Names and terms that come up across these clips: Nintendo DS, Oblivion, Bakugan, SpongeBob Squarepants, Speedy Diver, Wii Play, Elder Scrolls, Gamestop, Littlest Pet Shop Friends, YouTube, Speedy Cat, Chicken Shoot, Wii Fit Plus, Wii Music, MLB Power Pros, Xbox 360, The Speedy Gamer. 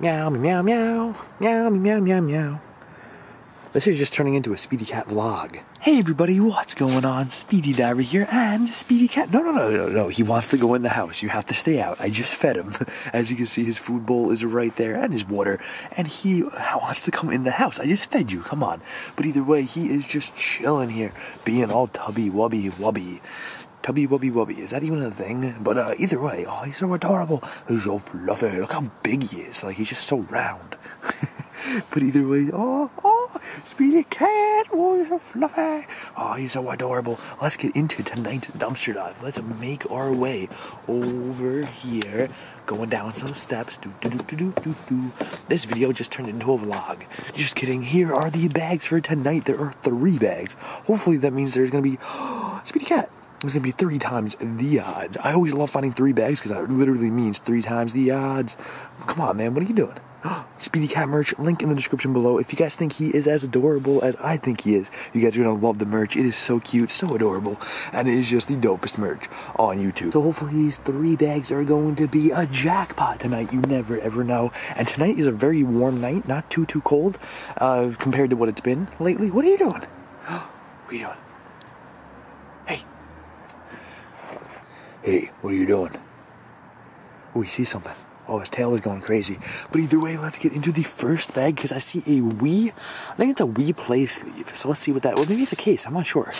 Meow, meow, meow, meow, meow, meow, meow. This is just turning into a Speedy Cat vlog. Hey everybody, what's going on? Speedy Diver here and Speedy Cat. No, he wants to go in the house. You have to stay out. I just fed him. As you can see, his food bowl is right there and his water. And he wants to come in the house. I just fed you, come on. But either way, he is just chilling here, being all tubby-wubby-wubby. Tubby-wubby-wubby, is that even a thing? But either way, oh, he's so adorable. He's so fluffy. Look how big he is. Like, he's just so round. But either way, oh, Speedy Cat. Oh, he's so fluffy. Oh, he's so adorable. Let's get into tonight's dumpster dive. Let's make our way over here. Going down some steps. This video just turned into a vlog. Just kidding. Here are the bags for tonight. There are 3 bags. Hopefully that means there's going to be... Speedy Cat. It's going to be 3 times the odds. I always love finding 3 bags because that literally means 3 times the odds. Come on, man. What are you doing? Speedy Cat merch. Link in the description below. If you guys think he is as adorable as I think he is, you guys are going to love the merch. It is so cute, so adorable, and it is just the dopest merch on YouTube. So hopefully these 3 bags are going to be a jackpot tonight. You never, ever know. And tonight is a very warm night. Not too cold compared to what it's been lately. What are you doing? What are you doing? Hey, what are you doing? Oh, he sees something. Oh, his tail is going crazy. But either way, let's get into the first bag because I see a Wii. I think it's a Wii Play sleeve. So let's see what that... Well, maybe it's a case. I'm not sure. I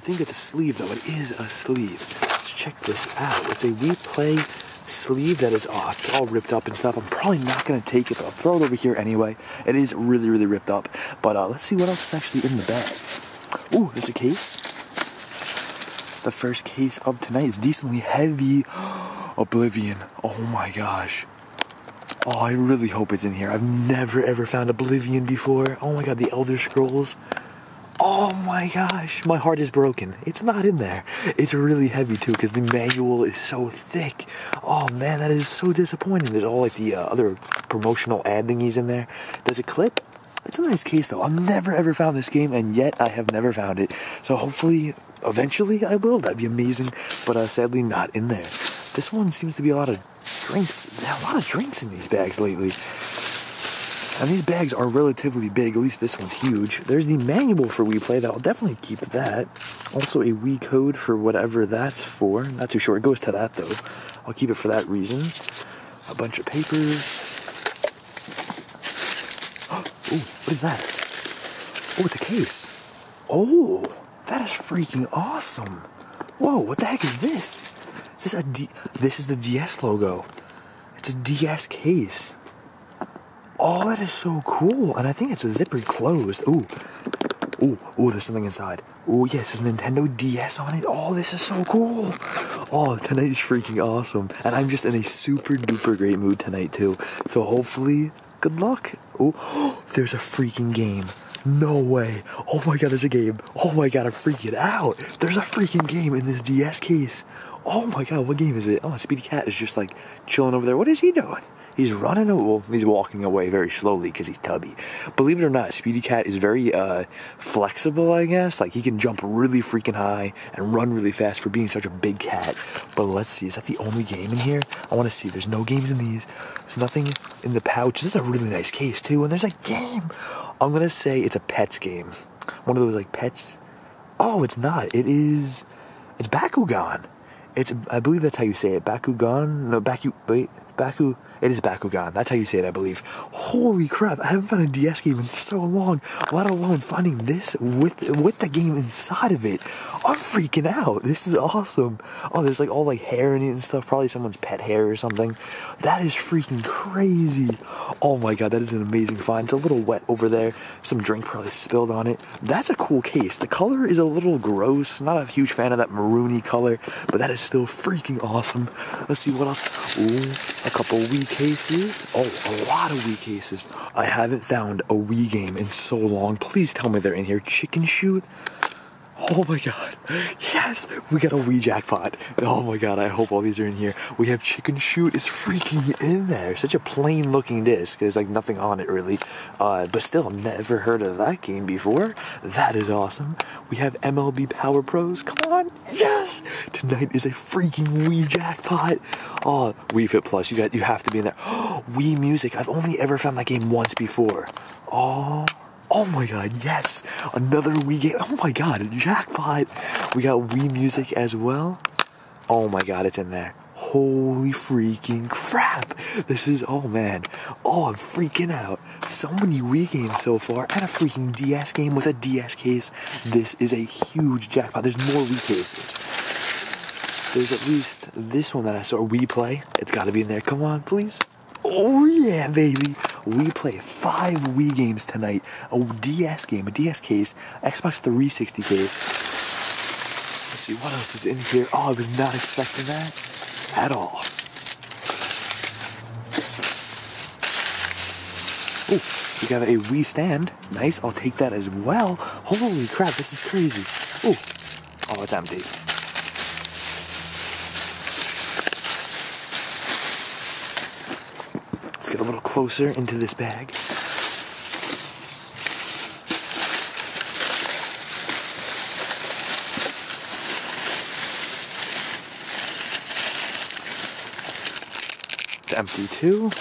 think it's a sleeve, though. It is a sleeve. Let's check this out. It's a Wii Play sleeve that is off. It's all ripped up and stuff. I'm probably not going to take it, but I'll throw it over here anyway. It is really, really ripped up. But let's see what else is actually in the bag. Ooh, there's a case. The first case of tonight is decently heavy. Oblivion. Oh my gosh. Oh, I really hope it's in here. I've never ever found Oblivion before. Oh my god, the Elder Scrolls. Oh my gosh, my heart is broken. It's not in there. It's really heavy too because the manual is so thick. Oh man, that is so disappointing. There's all like the other promotional ad thingies in there. There's a clip. It's a nice case though. I've never ever found this game and yet I have never found it. So hopefully... eventually I will, that'd be amazing, but sadly not in there. This one seems to be a lot of drinks. There are a lot of drinks in these bags lately. And these bags are relatively big, at least this one's huge. There's the manual for Wii Play, that'll definitely keep that. Also a Wii code for whatever that's for. Not too sure, it goes to that though. I'll keep it for that reason. A bunch of papers. Oh, what is that? Oh, it's a case. Oh! That is freaking awesome. Whoa, what the heck is this? Is this a this is the DS logo. It's a DS case. Oh, that is so cool. And I think it's a zippered closed. Ooh. Ooh, ooh, there's something inside. Ooh, yes, there's a Nintendo DS on it. Oh, this is so cool. Oh, tonight is freaking awesome. And I'm just in a super duper great mood tonight too. So hopefully, good luck. Oh, there's a freaking game. No way. Oh my god, there's a game. Oh my god, I'm freaking out. There's a freaking game in this DS case. Oh my god, what game is it? Oh, Speedy Cat is just like chilling over there. What is he doing? He's running away. Well, he's walking away very slowly because he's tubby. Believe it or not, Speedy Cat is very flexible, I guess. Like, he can jump really freaking high and run really fast for being such a big cat. But let's see. Is that the only game in here? I want to see. There's no games in these. There's nothing in the pouch. This is a really nice case, too. And there's a game. I'm going to say it's a pets game. One of those, like, pets. Oh, it's not. It is... it's Bakugan. It's... I believe that's how you say it. Bakugan? No, It is Bakugan. That's how you say it, I believe. Holy crap. I haven't found a DS game in so long, let alone finding this with the game inside of it. I'm freaking out. This is awesome. Oh, there's like all like hair in it and stuff. Probably someone's pet hair or something. That is freaking crazy. Oh my god, that is an amazing find. It's a little wet over there. Some drink probably spilled on it. That's a cool case. The color is a little gross. Not a huge fan of that maroony color, but that is still freaking awesome. Let's see what else. Ooh, a couple Wii cases. Oh, a lot of Wii cases. I haven't found a Wii game in so long. Please tell me they're in here. Chicken Shoot. Oh my god, yes, we got a Wii jackpot. Oh my god, I hope all these are in here. We have Chicken Shoot is freaking in there. Such a plain looking disc, there's like nothing on it really, but still, I've never heard of that game before. That is awesome. We have MLB Power Pros, come on, yes. Tonight is a freaking Wii jackpot. Oh, Wii Fit Plus, you have to be in there. Oh, Wii Music, I've only ever found that game once before. Oh my god, yes! Another Wii game. Oh my god, a jackpot! We got Wii Music as well. Oh my god, it's in there. Holy freaking crap! This is, oh man. Oh, I'm freaking out. So many Wii games so far, and a freaking DS game with a DS case. This is a huge jackpot. There's more Wii cases. There's at least this one that I saw, Wii Play. It's gotta be in there. Come on, please. Oh yeah, baby. We play 5 Wii games tonight. A DS game, a DS case, Xbox 360 case. Let's see what else is in here. Oh, I was not expecting that at all. Ooh, we got a Wii stand. Nice, I'll take that as well. Holy crap, this is crazy. Ooh, oh, it's empty. Get a little closer into this bag. It's empty too.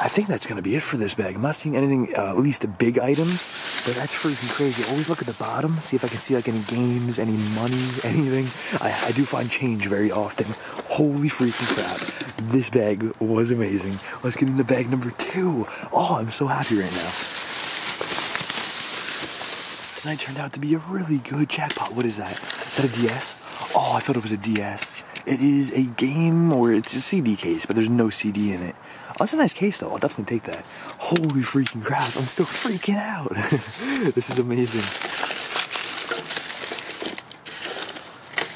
I think that's gonna be it for this bag. I'm not seeing anything, at least the big items, but that's freaking crazy. Always look at the bottom, see if I can see like any games, any money, anything. I do find change very often. Holy freaking crap. This bag was amazing. Let's get into bag number 2. Oh, I'm so happy right now. Tonight turned out to be a really good jackpot. What is that? Is that a DS? Oh, I thought it was a DS. It is a game, or it's a CD case, but there's no CD in it. Oh, that's a nice case, though. I'll definitely take that. Holy freaking crap. I'm still freaking out. This is amazing.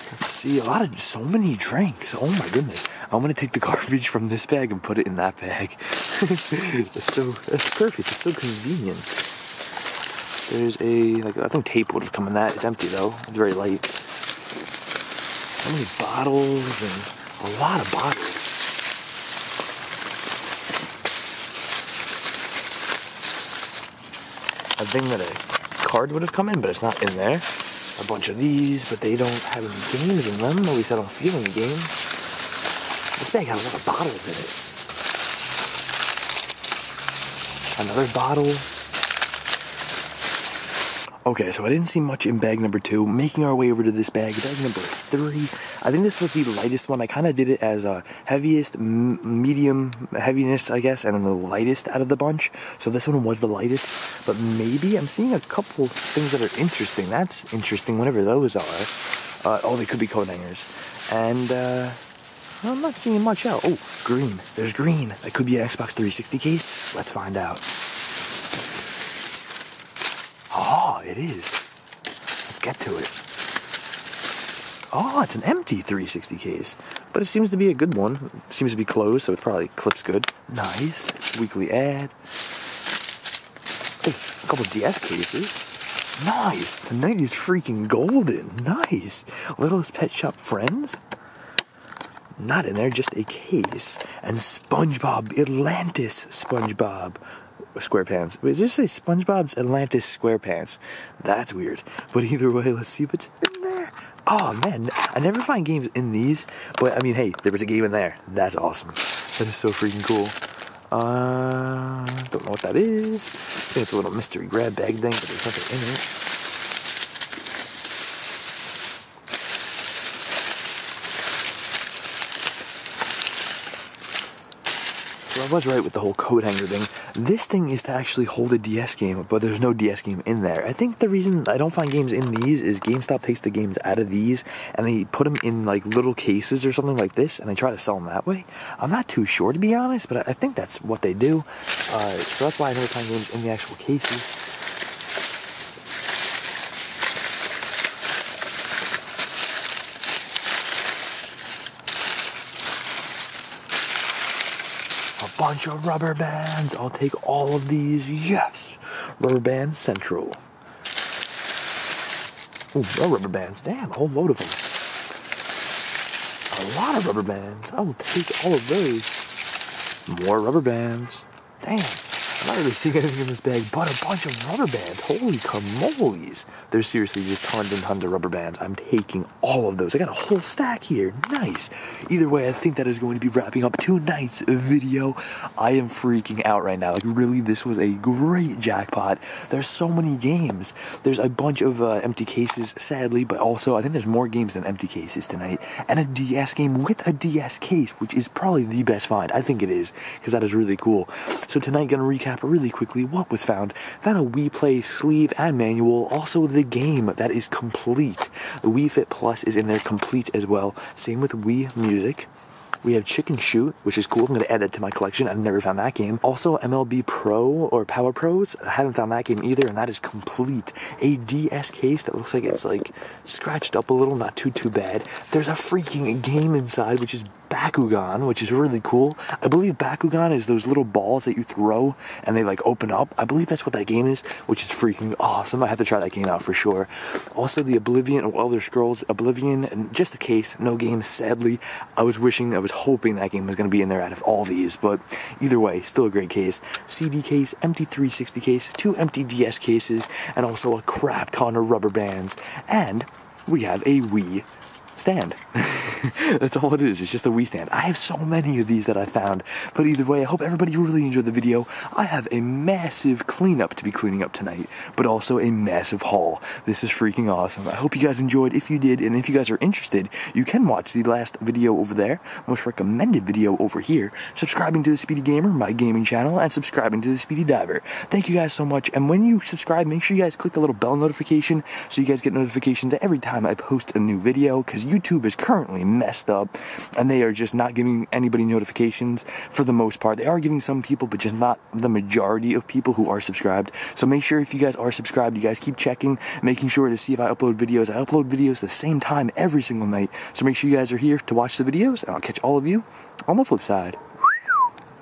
Let's see. So many drinks. Oh, my goodness. I'm going to take the garbage from this bag and put it in that bag. That's perfect. It's so convenient. There's a, like, I think tape would have come in that. It's empty, though. It's very light. So many bottles, and a lot of bottles. I think that a card would have come in, but it's not in there. A bunch of these, but they don't have any games in them. At least I don't feel any games. This bag had a lot of bottles in it. Another bottle. Okay, so I didn't see much in bag number 2. Making our way over to this bag, bag number 3. I think this was the lightest one. I kind of did it as a heaviest, medium heaviness, I guess, and then the lightest out of the bunch. So this one was the lightest, but maybe I'm seeing a couple things that are interesting. That's interesting, whatever those are. Oh, they could be code hangers. And I'm not seeing much out. Oh, green. There's green. That could be an Xbox 360 case. Let's find out. It is. Let's get to it. Oh, it's an empty 360 case, but it seems to be a good one. It seems to be closed, so it probably clips good. Nice. Weekly ad. Oh, a couple of DS cases. Nice. Tonight is freaking golden. Nice. Littlest Pet Shop Friends. Not in there, just a case. And SpongeBob Atlantis. SpongeBob Squarepants. Wait, does it say SpongeBob's Atlantis Squarepants? That's weird. But either way, let's see if it's in there. Oh man, I never find games in these, but I mean, hey, there was a game in there. That's awesome. That is so freaking cool. Don't know what that is. I think it's a little mystery grab bag thing, but there's nothing in it. I was right with the whole coat hanger thing. This thing is to actually hold a DS game, but there's no DS game in there. I think the reason I don't find games in these is GameStop takes the games out of these and they put them in like little cases or something like this, and they try to sell them that way. I'm not too sure, to be honest, but I think that's what they do. So that's why I never find games in the actual cases. Bunch of rubber bands. I'll take all of these. Yes. Rubber Band Central. Ooh, no rubber bands. Damn, a whole load of them. A lot of rubber bands. I will take all of those. More rubber bands. Damn. I'm not really seeing anything in this bag but a bunch of rubber bands. Holy camolies. There's seriously just tons and tons of rubber bands. I'm taking all of those. I got a whole stack here. Nice. Either way, I think that is going to be wrapping up tonight's video. I am freaking out right now. Like, really, this was a great jackpot. There's so many games. There's a bunch of empty cases, sadly, but also I think there's more games than empty cases tonight. And a DS game with a DS case, which is probably the best find. I think it is, because that is really cool. So tonight, gonna recap really quickly what was found. Found a Wii Play sleeve and manual, also the game that is complete. The Wii Fit Plus is in there complete as well. Same with Wii Music. We have Chicken Shoot, which is cool. I'm going to add that to my collection. I've never found that game. Also, MLB Pro or Power Pros. I haven't found that game either, and that is complete. A DS case that looks like it's like scratched up a little, not too bad. There's a freaking game inside, which is Bakugan, which is really cool. I believe Bakugan is those little balls that you throw and they like open up. I believe that's what that game is, which is freaking awesome. I have to try that game out for sure. Also, the Oblivion or Elder Scrolls, Oblivion, and just the case, no game, sadly. I was hoping that game was going to be in there out of all these, but either way, still a great case. CD case, empty 360 case, two empty DS cases, and also a crap ton of rubber bands. And we have a Wii stand. That's all it is. It's just a Wii stand. I have so many of these that I found, but either way, I hope everybody really enjoyed the video. I have a massive cleanup to be cleaning up tonight, but also a massive haul. This is freaking awesome. I hope you guys enjoyed. If you did, and if you guys are interested, you can watch the last video over there, most recommended video over here, subscribing to The Speedy Gamer, my gaming channel, and subscribing to The Speedy Diver. Thank you guys so much, and when you subscribe, make sure you guys click the little bell notification so you guys get notifications every time I post a new video, because YouTube is currently messed up and they are just not giving anybody notifications for the most part. They are giving some people, but just not the majority of people who are subscribed. So make sure if you guys are subscribed, you guys keep checking, making sure to see if I upload videos. I upload videos the same time every single night. So make sure you guys are here to watch the videos, and I'll catch all of you on the flip side.